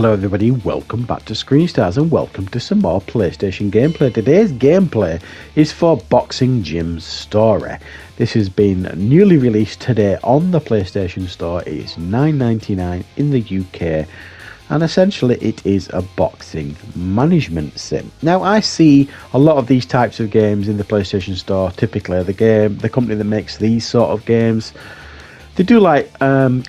Hello everybody, welcome back to Screen Stars and welcome to some more PlayStation gameplay. Today's gameplay is for Boxing Gym Story. This has been newly released today on the PlayStation Store. It is $9.99 in the UK and essentially it is a boxing management sim. Now I see a lot of these types of games in the PlayStation Store. Typically the company that makes these sort of games, they do like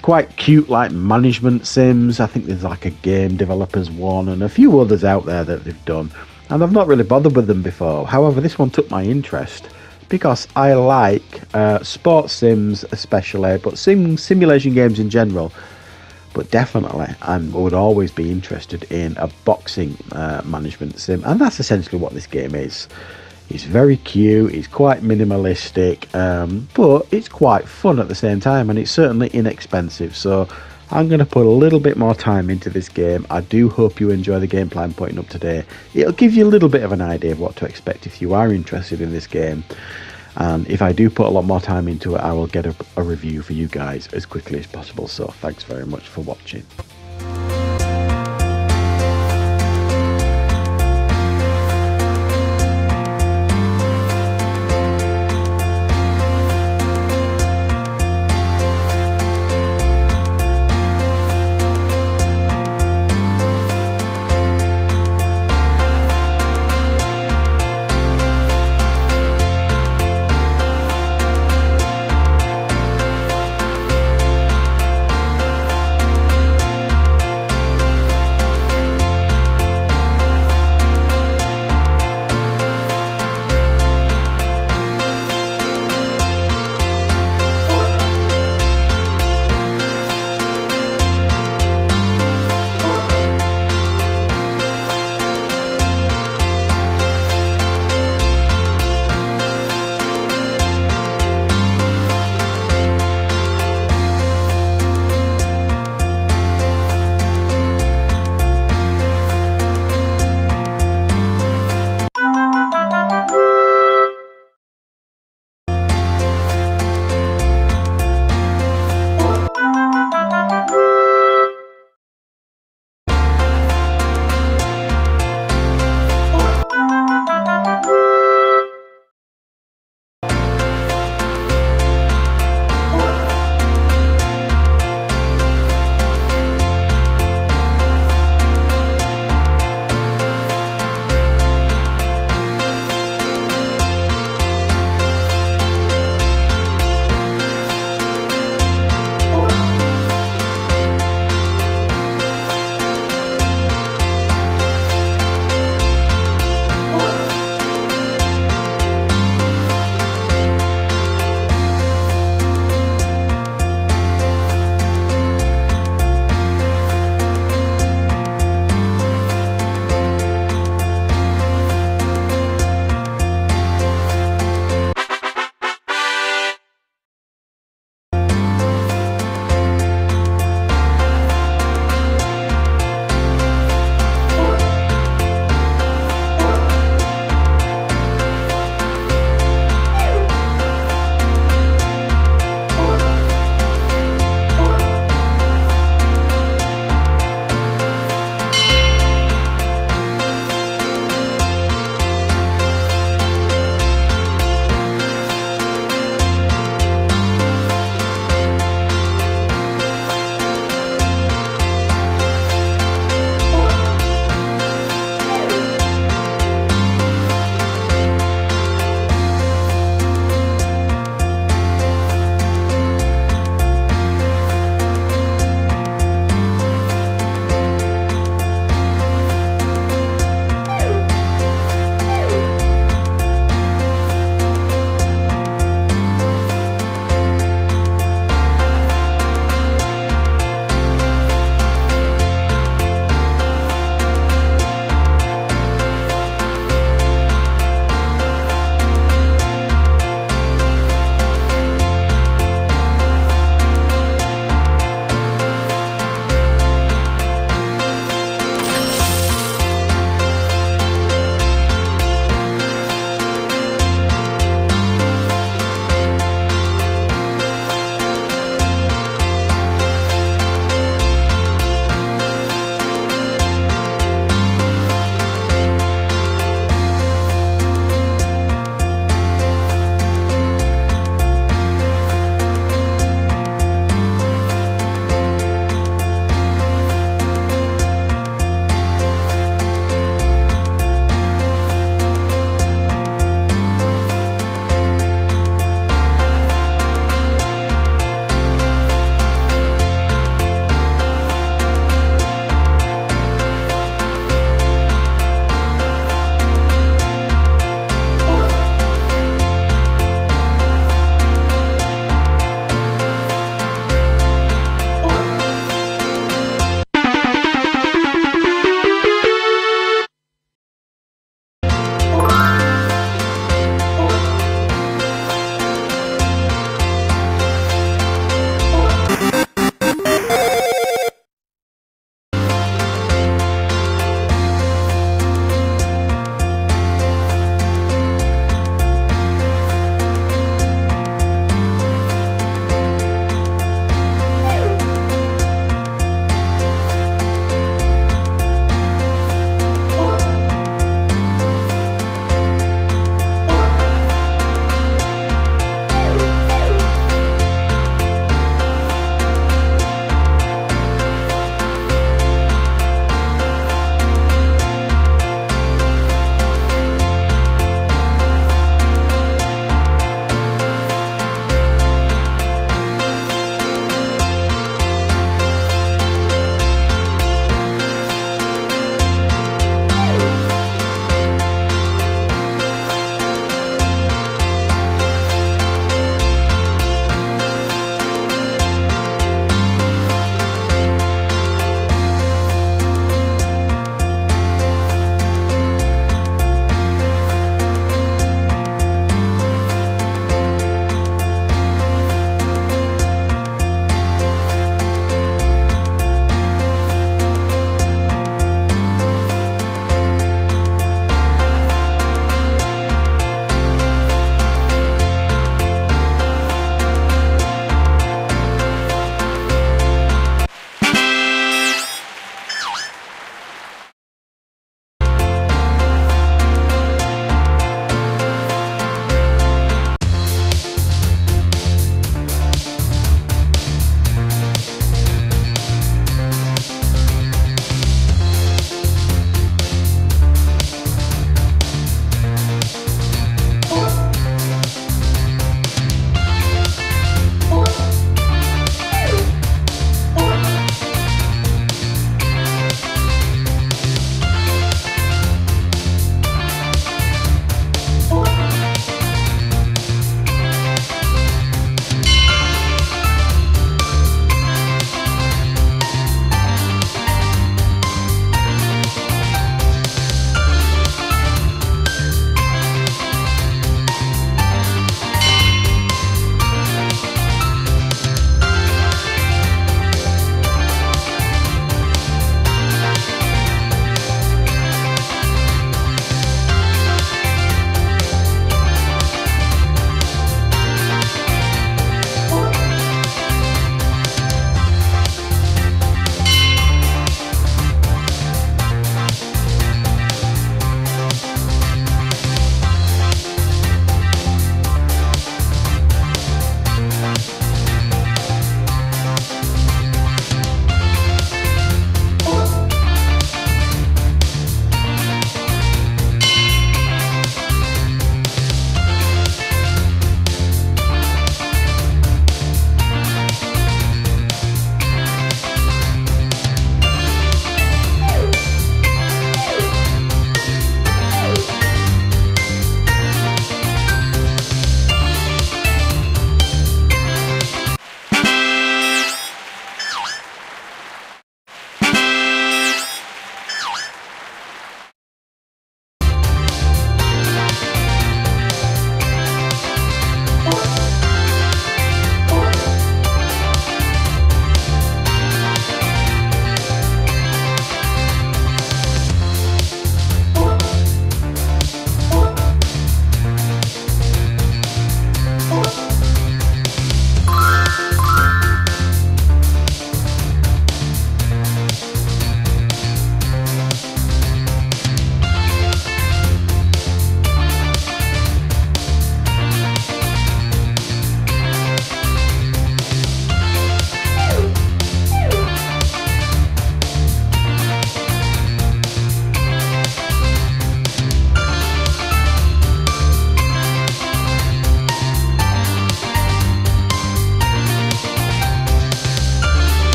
quite cute like management sims. I think there's like a game developers one and a few others out there that they've done, and I've not really bothered with them before. However, this one took my interest because I like sports sims especially, but simulation games in general. But definitely I would always be interested in a boxing management sim, and that's essentially what this game is. It's very cute, it's quite minimalistic, but it's quite fun at the same time, and it's certainly inexpensive. So I'm going to put a little bit more time into this game. I do hope you enjoy the gameplay I'm putting up today. It'll give you a little bit of an idea of what to expect if you are interested in this game. And if I do put a lot more time into it, I will get a review for you guys as quickly as possible. So thanks very much for watching.